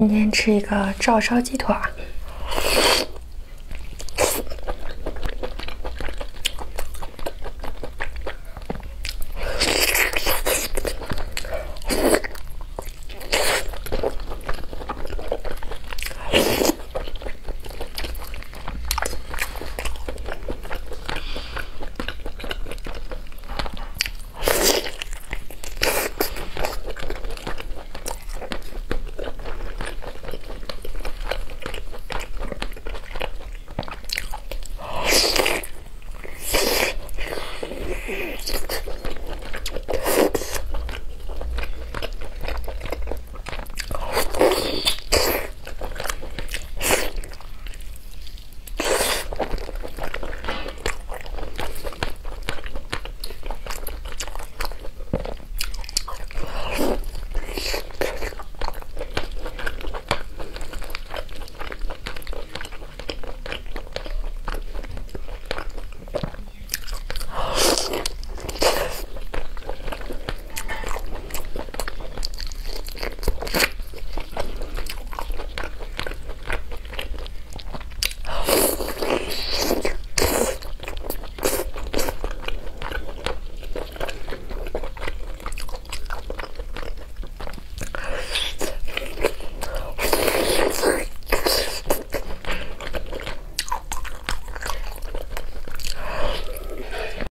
今天吃一个照烧鸡腿。